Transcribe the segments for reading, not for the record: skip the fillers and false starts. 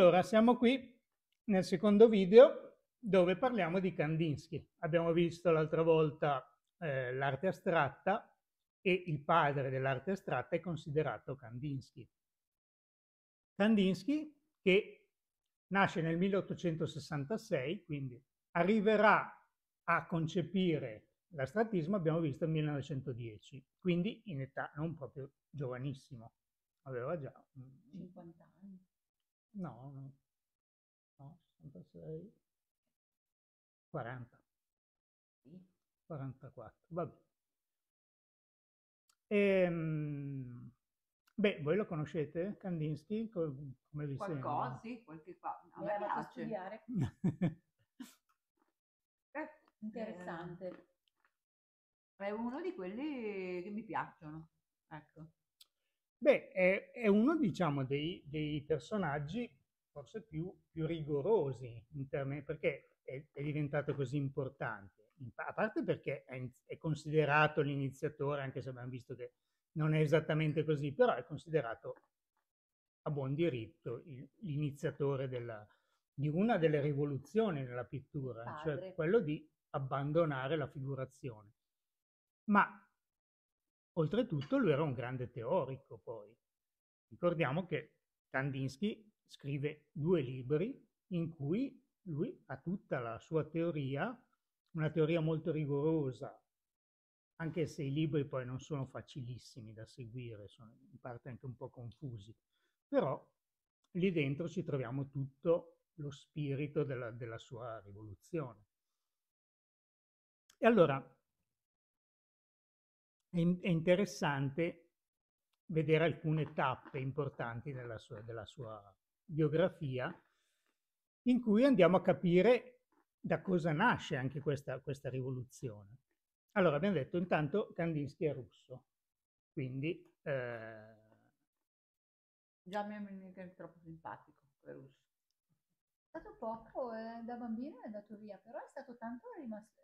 Allora, siamo qui nel secondo video dove parliamo di Kandinsky. Abbiamo visto l'altra volta l'arte astratta e il padre dell'arte astratta è considerato Kandinsky. Kandinsky che nasce nel 1866, quindi arriverà a concepire l'astrattismo, abbiamo visto, nel 1910, quindi in età non proprio giovanissimo, aveva già 50 anni. No, 66, 40, 44, vabbè. Beh, voi lo conoscete, Kandinsky? Come vi sembra? Qualcosa, sì, qualche qua. A me piace studiare. Interessante. È uno di quelli che mi piacciono, ecco. Beh, è uno, diciamo, dei personaggi forse più rigorosi in termini, perché è diventato così importante, a parte perché è considerato l'iniziatore, anche se abbiamo visto che non è esattamente così, però è considerato a buon diritto l'iniziatore di una delle rivoluzioni nella pittura, cioè quello di abbandonare la figurazione. Ma oltretutto lui era un grande teorico, poi. Ricordiamo che Kandinsky scrive due libri in cui lui ha tutta la sua teoria, una teoria molto rigorosa, anche se i libri poi non sono facilissimi da seguire, sono in parte anche un po' confusi. Però lì dentro ci troviamo tutto lo spirito della sua rivoluzione. E allora è interessante vedere alcune tappe importanti della sua biografia, in cui andiamo a capire da cosa nasce anche questa rivoluzione. Allora, abbiamo detto intanto Kandinsky è russo, quindi... Già mi è troppo simpatico, è russo. È stato poco, da bambino è andato via, però è stato tanto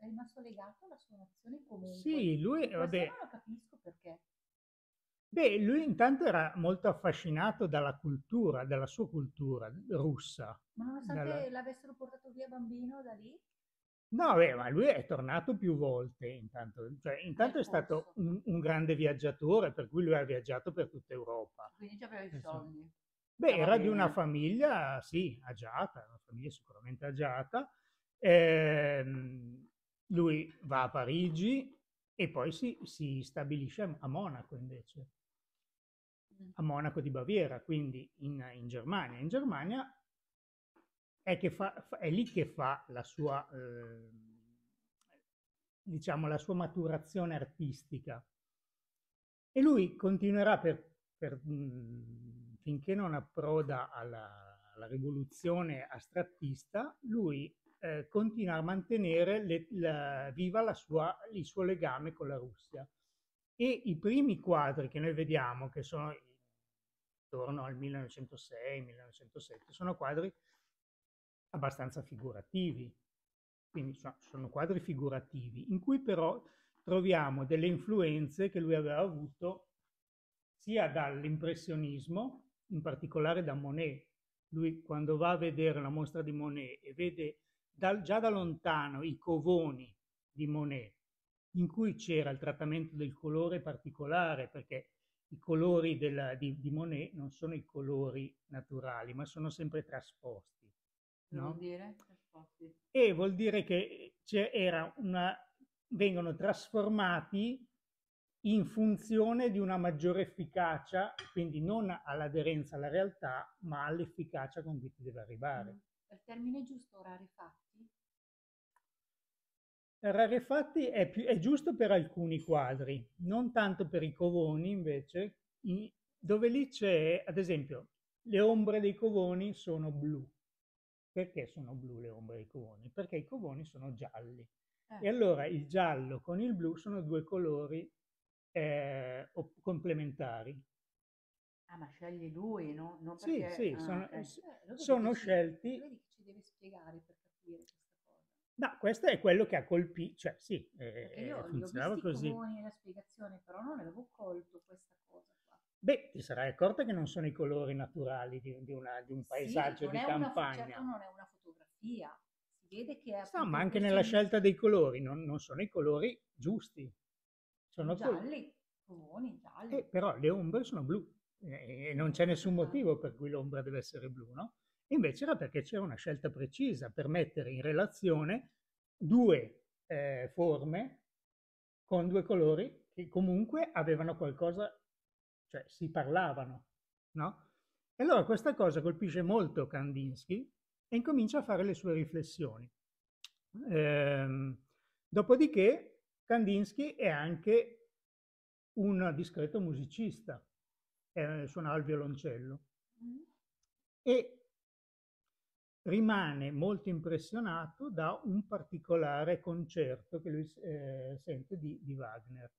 rimasto legato alla sua nazione comunque. Sì, lui... Vabbè. Non lo capisco perché. Beh, lui intanto era molto affascinato dalla sua cultura russa. Ma nonostante l'avessero portato via bambino da lì? No, beh, ma lui è tornato più volte intanto. Cioè, intanto è stato un grande viaggiatore, per cui lui ha viaggiato per tutta Europa. Quindi aveva i soldi. Beh, era di una famiglia, sì, agiata, una famiglia sicuramente agiata. Lui va a Parigi e poi si stabilisce a Monaco invece, a Monaco di Baviera, quindi in Germania. In Germania è lì che fa la sua, diciamo, la sua maturazione artistica. E lui continuerà finché non approda alla rivoluzione astrattista, lui continua a mantenere viva il suo legame con la Russia. E i primi quadri che noi vediamo, che sono intorno al 1906-1907, sono quadri abbastanza figurativi, quindi sono quadri figurativi, in cui però troviamo delle influenze che lui aveva avuto sia dall'impressionismo, in particolare da Monet. Lui quando va a vedere la mostra di Monet e vede già da lontano i covoni di Monet, in cui c'era il trattamento del colore particolare, perché i colori di Monet non sono i colori naturali, ma sono sempre trasposti. No? Vuol dire? Trasposti. E vuol dire che vengono trasformati in funzione di una maggiore efficacia, quindi non all'aderenza alla realtà, ma all'efficacia con cui ti deve arrivare. Il termine giusto, rarefatti? Rarefatti è giusto per alcuni quadri, non tanto per i covoni invece, dove lì c'è, ad esempio, le ombre dei covoni sono blu. Perché sono blu le ombre dei covoni? Perché i covoni sono gialli. E allora il giallo con il blu sono due colori complementari. Ah, ma sceglie lui, no? Non perché, sì, sono scelti. Lui ci deve spiegare per capire questa cosa. No, questo è quello che ha colpito, cioè sì, funzionava così. Io ho visto i covoni e la spiegazione, però non avevo colto questa cosa qua. Beh, ti sarai accorta che non sono i colori naturali di un paesaggio di campagna. Certo, non è una fotografia. Si vede che è... No, ma anche nella scelta dei colori, non sono i colori giusti. Sono gialli, comuni, gialli. Però le ombre sono blu e non c'è nessun motivo per cui l'ombra deve essere blu, no? Invece era perché c'era una scelta precisa per mettere in relazione due forme con due colori che comunque avevano qualcosa, cioè si parlavano, no? E allora questa cosa colpisce molto Kandinsky e incomincia a fare le sue riflessioni. Dopodiché Kandinsky è anche un discreto musicista, suonava il violoncello e rimane molto impressionato da un particolare concerto che lui sente di Wagner.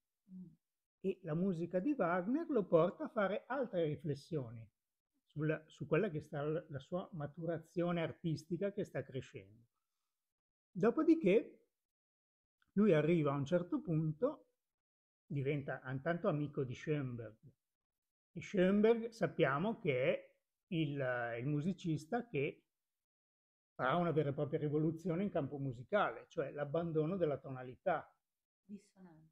E la musica di Wagner lo porta a fare altre riflessioni su quella che sta la sua maturazione artistica che sta crescendo. Dopodiché lui arriva a un certo punto, diventa intanto amico di Schoenberg. E Schoenberg sappiamo che è il musicista che ha una vera e propria rivoluzione in campo musicale, cioè l'abbandono della tonalità. Dissonanza.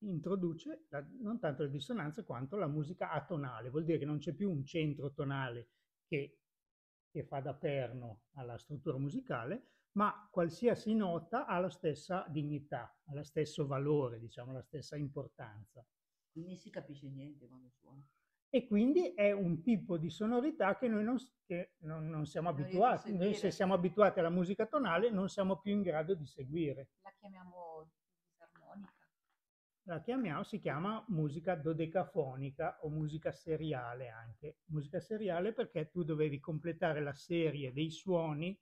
Introduce non tanto la dissonanza quanto la musica atonale, vuol dire che non c'è più un centro tonale che fa da perno alla struttura musicale, ma qualsiasi nota ha la stessa dignità, ha lo stesso valore, diciamo, la stessa importanza. Quindi non si capisce niente quando suona. E quindi è un tipo di sonorità che noi non siamo abituati. Noi se siamo abituati alla musica tonale non siamo più in grado di seguire. La chiamiamo disarmonica. Si chiama musica dodecafonica o musica seriale anche. Musica seriale perché tu dovevi completare la serie dei suoni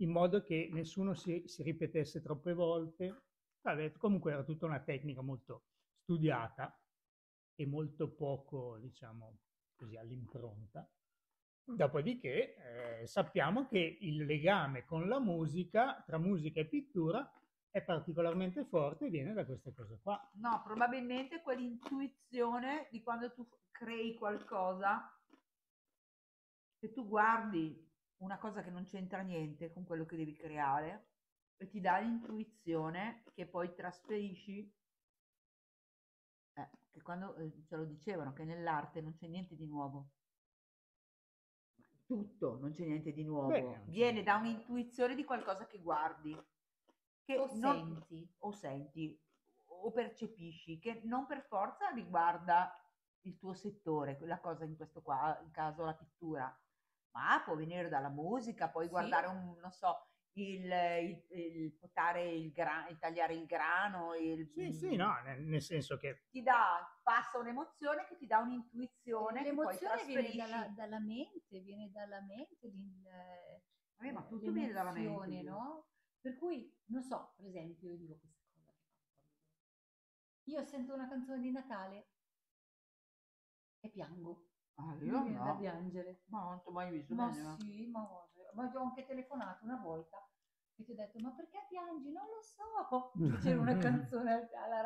in modo che nessuno si ripetesse troppe volte. Vabbè, comunque era tutta una tecnica molto studiata. E molto poco, diciamo così, all'impronta. Dopodiché sappiamo che il legame con la musica, tra musica e pittura, è particolarmente forte e viene da questa cosa qua. No, probabilmente quell'intuizione di quando tu crei qualcosa, che tu guardi una cosa che non c'entra niente con quello che devi creare e ti dà l'intuizione che poi trasferisci. Che quando ce lo dicevano che nell'arte non c'è niente di nuovo, tutto non c'è niente di nuovo. Beh, viene da un'intuizione di qualcosa che guardi, che o senti o percepisci, che non per forza riguarda il tuo settore, quella cosa in questo caso la pittura, ma può venire dalla musica, puoi guardare non so, tagliare il grano, nel senso che ti passa un'emozione che ti dà un'intuizione. L'emozione viene dalla mente, ma tutto viene dalla mente, no? Per cui, non so, per esempio, io dico questa cosa: io sento una canzone di Natale e piango. Io mi viene da piangere. Ma non ti ho mai visto. Ma ti ho anche telefonato una volta e ti ho detto: ma perché piangi? Non lo so. C'era una canzone alla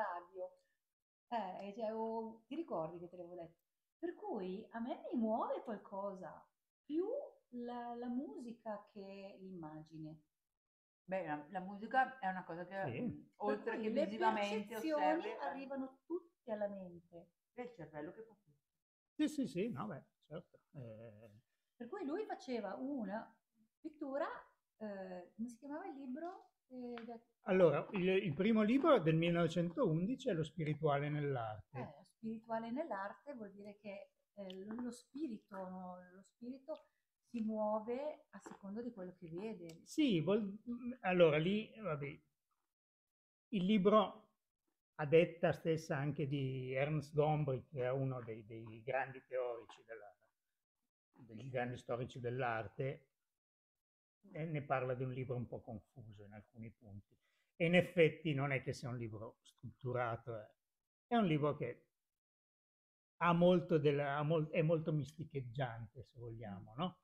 radio, ti ricordi che te l'avevo detto? Per cui a me mi muove qualcosa più la musica che l'immagine. Beh, la musica è una cosa che oltre che visivamente arrivano tutti alla mente. È il cervello che fa tutto. Sì, no, beh, certo. Per cui lui faceva una pittura, come si chiamava il libro? Allora, il primo libro del 1911 è Lo spirituale nell'arte. Lo spirituale nell'arte vuol dire che lo spirito si muove a seconda di quello che vede. Sì, allora lì, vabbè, il libro a detta stessa anche di Ernst Gombrich, che è uno dei grandi teorici degli grandi storici dell'arte, e ne parla di un libro un po' confuso in alcuni punti, e in effetti non è che sia un libro strutturato, è un libro che ha molto è molto misticheggiante, se vogliamo, no?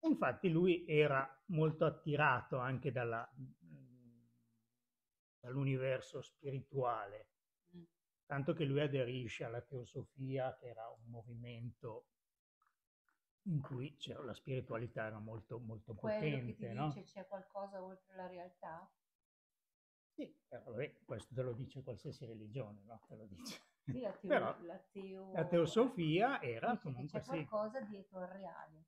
E infatti lui era molto attirato anche dall'universo spirituale, tanto che lui aderisce alla teosofia, che era un movimento in cui la spiritualità era molto, molto potente. Quello che ti dice c'è qualcosa oltre la realtà? Sì, però questo te lo dice qualsiasi religione, no? Te lo dice. Sì, la teosofia era comunque c'è qualcosa dietro al reale.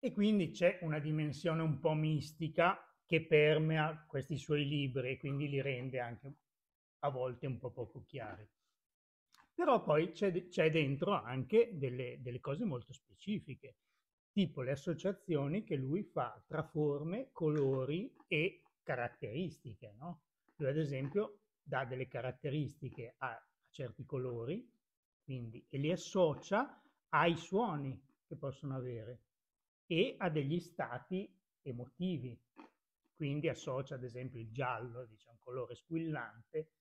E quindi c'è una dimensione un po' mistica che permea questi suoi libri e quindi li rende anche a volte un po' poco chiari. Però poi c'è dentro anche delle cose molto specifiche, tipo le associazioni che lui fa tra forme, colori e caratteristiche, no? Lui, ad esempio, dà delle caratteristiche a certi colori, quindi, e li associa ai suoni che possono avere e a degli stati emotivi. Quindi associa, ad esempio, il giallo, dice, un colore squillante,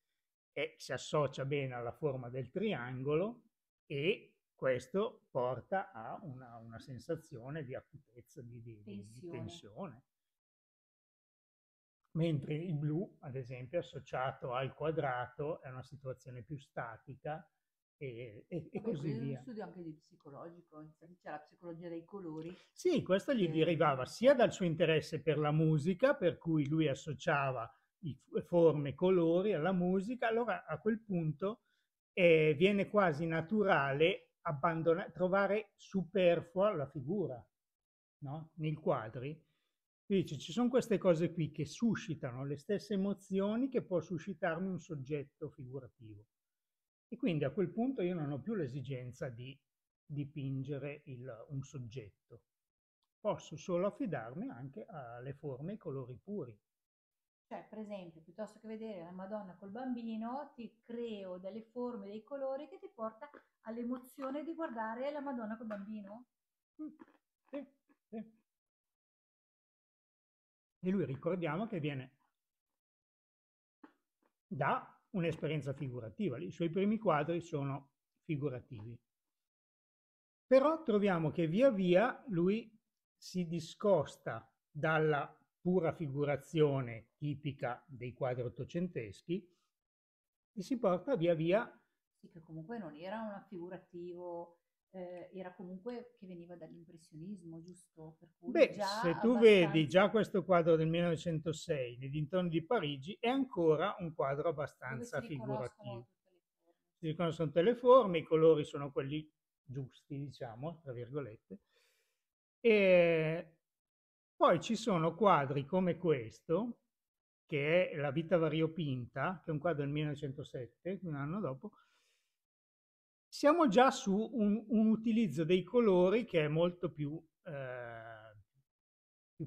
e si associa bene alla forma del triangolo, e questo porta a una sensazione di acutezza, di tensione. Mentre il blu, ad esempio, associato al quadrato, è una situazione più statica e così via. È uno studio anche di psicologico, infatti c'è la psicologia dei colori. Sì, questo gli derivava sia dal suo interesse per la musica, per cui lui associava forme e colori alla musica. Allora a quel punto viene quasi naturale trovare superflua la figura, no? Nei quadri. Dice, ci sono queste cose qui che suscitano le stesse emozioni che può suscitarmi un soggetto figurativo. E quindi a quel punto io non ho più l'esigenza di dipingere un soggetto. Posso solo affidarmi anche alle forme e ai colori puri. Cioè, per esempio, piuttosto che vedere la Madonna col bambino, ti creo delle forme, dei colori che ti porta all'emozione di guardare la Madonna col bambino. Sì, sì. E lui, ricordiamo, che viene da un'esperienza figurativa. I suoi primi quadri sono figurativi. Però troviamo che via via lui si discosta dalla pura figurazione tipica dei quadri ottocenteschi e si porta via via... Sì, che comunque non era un figurativo... era comunque che veniva dall'impressionismo, giusto? Per cui se tu vedi già questo quadro del 1906 nei dintorni di Parigi, è ancora un quadro abbastanza figurativo. Si riconoscono tutte le forme, i colori sono quelli giusti, diciamo, tra virgolette. E poi ci sono quadri come questo, che è La vita variopinta, che è un quadro del 1907, un anno dopo. Siamo già su un utilizzo dei colori che è molto più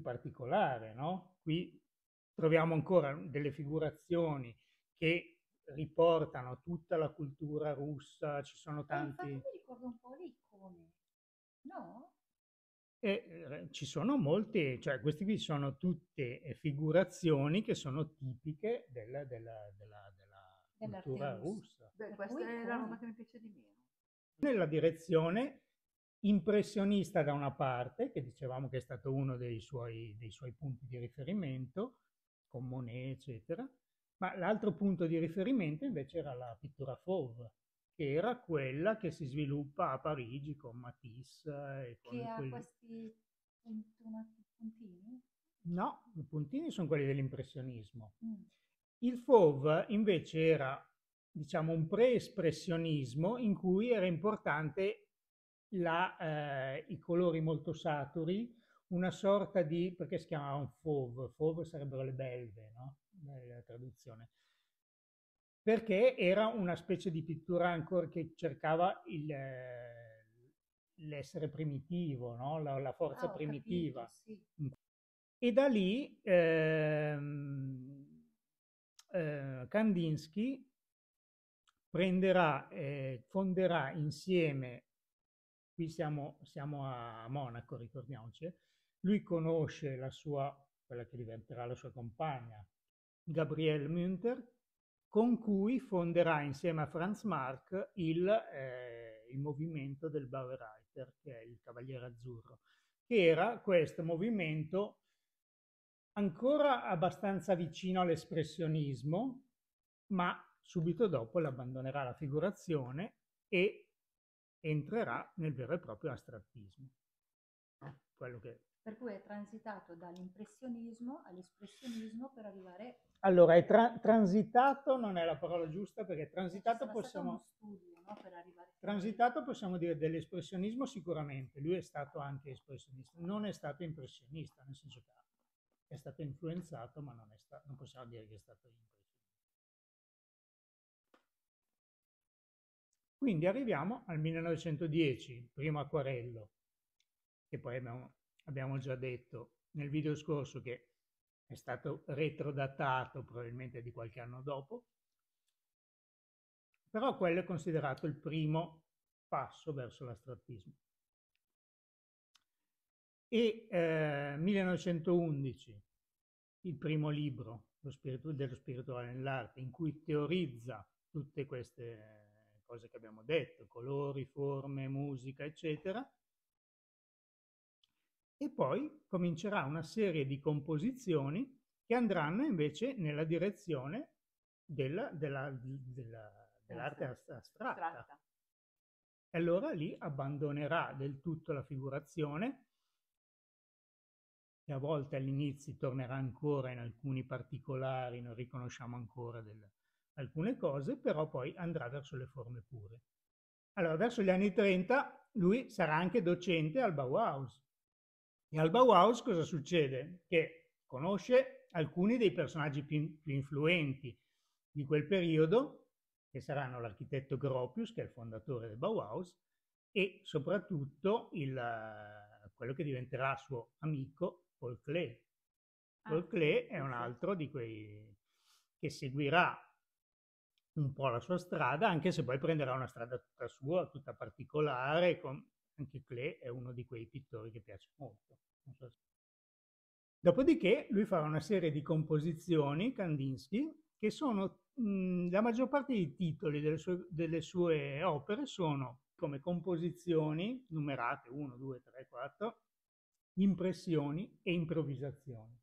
particolare, no? Qui troviamo ancora delle figurazioni che riportano tutta la cultura russa, ci sono tanti... Mi ricordo un po' le icone, no? Ci sono molte, cioè queste qui sono tutte figurazioni che sono tipiche della cultura russa. Beh, questa è la roba che mi piace di meno. Nella direzione impressionista da una parte, che dicevamo che è stato uno dei suoi punti di riferimento, con Monet, eccetera, ma l'altro punto di riferimento invece era la pittura fauve, che era quella che si sviluppa a Parigi con Matisse. E con questi puntini? No, i puntini sono quelli dell'impressionismo. Il fauve invece era, diciamo, un pre-espressionismo in cui era importante i colori molto saturi, una sorta di... perché si chiamava un fauve? Fauve sarebbero le belve, no? La traduzione. Perché era una specie di pittura ancora che cercava l'essere primitivo, no? La forza primitiva. Capito, sì. E da lì... Kandinsky fonderà insieme, qui siamo a Monaco, ricordiamoci, lui conosce quella che diventerà la sua compagna, Gabriele Münter, con cui fonderà insieme a Franz Marc il movimento del Blaue Reiter, che è il Cavaliere Azzurro, che era questo movimento ancora abbastanza vicino all'espressionismo, ma Subito dopo l'abbandonerà la figurazione e entrerà nel vero e proprio astrattismo. Quello che... Per cui è transitato dall'impressionismo all'espressionismo per arrivare... Allora, è transitato non è la parola giusta, perché transitato possiamo... Studio, no? Per arrivare... Transitato possiamo dire dell'espressionismo sicuramente, lui è stato anche espressionista, non è stato impressionista, nel senso che è stato influenzato, ma non possiamo dire che è stato impressionista. Quindi arriviamo al 1910, primo acquarello, che poi abbiamo già detto nel video scorso che è stato retrodatato probabilmente di qualche anno dopo, però quello è considerato il primo passo verso l'astrattismo. E 1911, il primo libro dello spirituale nell'arte, in cui teorizza tutte queste... cose che abbiamo detto, colori, forme, musica, eccetera. E poi comincerà una serie di composizioni che andranno invece nella direzione dell'arte astratta. E allora lì abbandonerà del tutto la figurazione, che a volte all'inizio tornerà ancora in alcuni particolari, non riconosciamo ancora alcune cose, però poi andrà verso le forme pure. Allora, verso gli anni 30 lui sarà anche docente al Bauhaus. E al Bauhaus cosa succede? Che conosce alcuni dei personaggi più influenti di quel periodo, che saranno l'architetto Gropius, che è il fondatore del Bauhaus, e soprattutto quello che diventerà suo amico, Paul Klee. Paul Klee è un altro di quei che seguirà un po' la sua strada, anche se poi prenderà una strada tutta sua, tutta particolare. Anche Klee è uno di quei pittori che piace molto. Dopodiché lui farà una serie di composizioni, Kandinsky, che sono, la maggior parte dei titoli delle sue opere sono come composizioni numerate 1, 2, 3, 4, impressioni e improvvisazioni,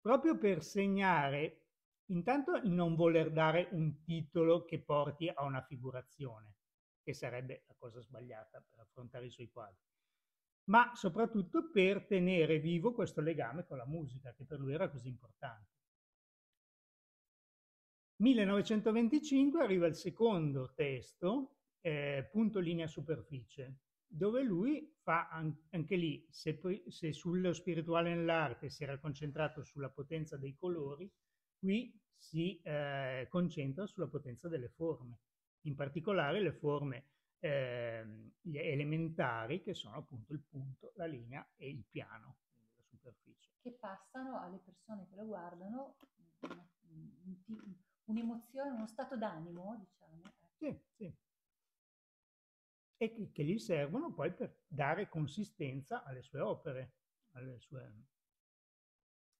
proprio per segnare intanto non voler dare un titolo che porti a una figurazione, che sarebbe la cosa sbagliata per affrontare i suoi quadri, ma soprattutto per tenere vivo questo legame con la musica, che per lui era così importante. 1925 arriva il secondo testo, Punto, linea, superficie, dove lui fa anche lì, se sullo spirituale nell'arte si era concentrato sulla potenza dei colori, qui si concentra sulla potenza delle forme, in particolare le forme elementari, che sono appunto il punto, la linea e il piano, quindi la superficie. Che passano alle persone che lo guardano un'emozione, uno stato d'animo, diciamo. Sì, sì. E che gli servono poi per dare consistenza alle sue opere, alle sue...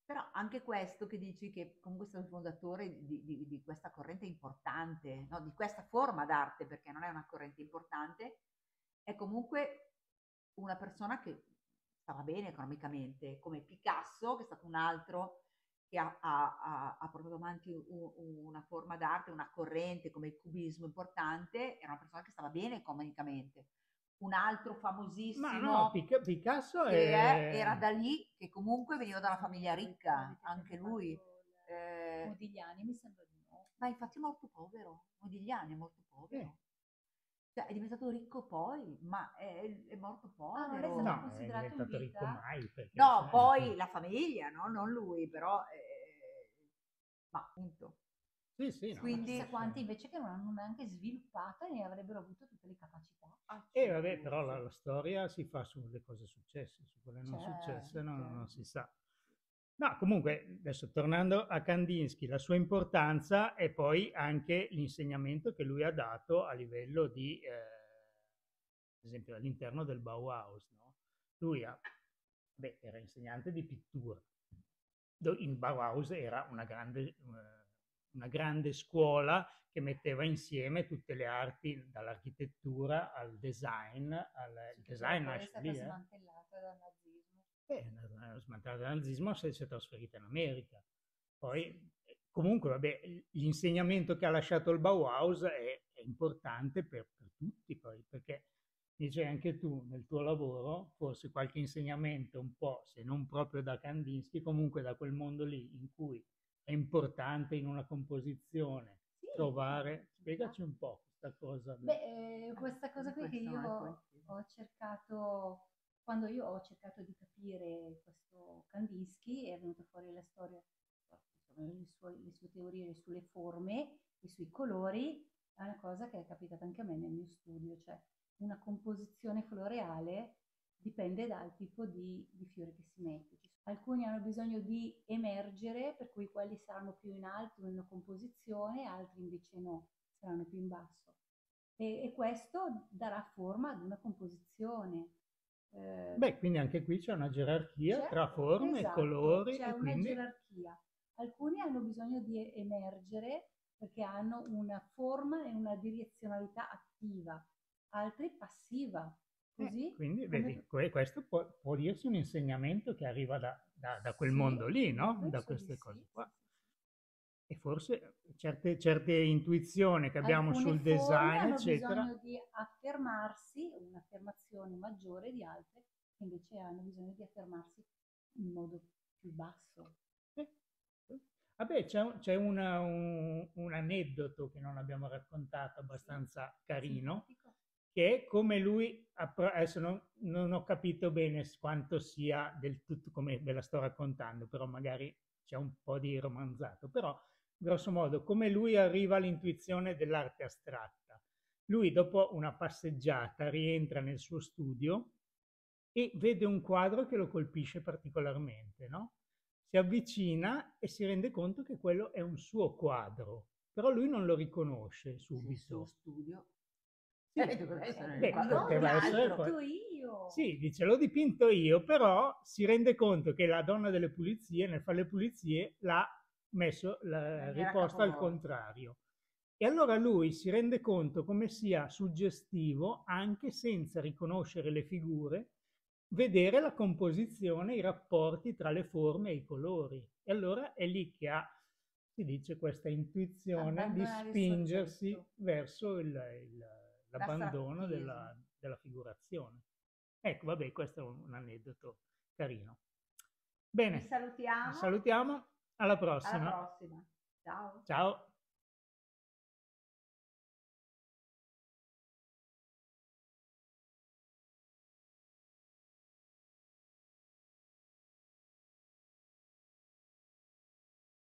Però anche questo che dici, che comunque sei un fondatore di questa corrente importante, no? Di questa forma d'arte, perché non è una corrente importante, è comunque una persona che stava bene economicamente, come Picasso, che è stato un altro che ha portato avanti una forma d'arte, una corrente come il cubismo importante, era una persona che stava bene economicamente. Un altro famosissimo, ma no, Picasso era da lì, che comunque veniva da una famiglia ricca, anche lui. Modigliani mi sembra di no. Ma infatti è molto povero, Modigliani è molto povero. Cioè è diventato ricco poi, ma è morto povero. Ah, no, considerato è diventato ricco mai. No, poi la famiglia, no? Non lui, però... ma appunto. Sì, sì, no, quindi chissà quanti invece che non hanno neanche sviluppato e ne avrebbero avuto tutte le capacità. Vabbè, però la storia si fa sulle cose successe, su quelle non successe non si sa. No, comunque, adesso tornando a Kandinsky, la sua importanza è poi anche l'insegnamento che lui ha dato a livello di, ad esempio, all'interno del Bauhaus, no? Lui era insegnante di pittura. Il Bauhaus era una grande scuola che metteva insieme tutte le arti, dall'architettura al design, è stata smantellata dal nazismo. Smantellata dal nazismo, si è trasferita in America. Poi Comunque, vabbè, l'insegnamento che ha lasciato il Bauhaus è importante per tutti, poi, perché dice anche tu nel tuo lavoro, forse qualche insegnamento un po', se non proprio da Kandinsky, comunque da quel mondo lì in cui è importante in una composizione trovare... Spiegaci un po' questa cosa. Beh, questa cosa qui che io ho cercato, quando io ho cercato di capire questo Kandinsky, è venuta fuori la storia, le sue teorie sulle forme e sui colori, è una cosa che è capitata anche a me nel mio studio, cioè una composizione floreale dipende dal tipo di fiori che si mette. Alcuni hanno bisogno di emergere, per cui quelli saranno più in alto nella composizione, altri invece no, saranno più in basso. E questo darà forma ad una composizione. Beh, quindi anche qui c'è una gerarchia tra forme e colori. C'è una gerarchia. Alcuni hanno bisogno di emergere perché hanno una forma e una direzionalità attiva, altri passiva. Così, quindi vedi, questo può dirsi un insegnamento che arriva da quel mondo lì, no? Da queste cose qua. E forse certe intuizioni che abbiamo sul design, eccetera, hanno bisogno di affermarsi, un'affermazione maggiore di altre che invece hanno bisogno di affermarsi in modo più basso. Vabbè, c'è un aneddoto che non abbiamo raccontato, abbastanza carino, che è come lui, adesso non ho capito bene quanto sia del tutto come ve la sto raccontando, però magari c'è un po' di romanzato, però grosso modo come lui arriva all'intuizione dell'arte astratta. Lui dopo una passeggiata rientra nel suo studio e vede un quadro che lo colpisce particolarmente, no? Si avvicina e si rende conto che quello è un suo quadro, però lui non lo riconosce subito. Il suo studio? Sì, doveva essere il quadro. Sì, dice, l'ho dipinto io, però si rende conto che la donna delle pulizie, nel fare le pulizie, l'ha riposta al contrario. E allora lui si rende conto come sia suggestivo, anche senza riconoscere le figure, vedere la composizione, i rapporti tra le forme e i colori. E allora è lì che si dice, questa intuizione di spingersi verso l'abbandono della figurazione. Ecco, vabbè, questo è un aneddoto carino. Bene, vi salutiamo. Alla prossima. Ciao. Ciao.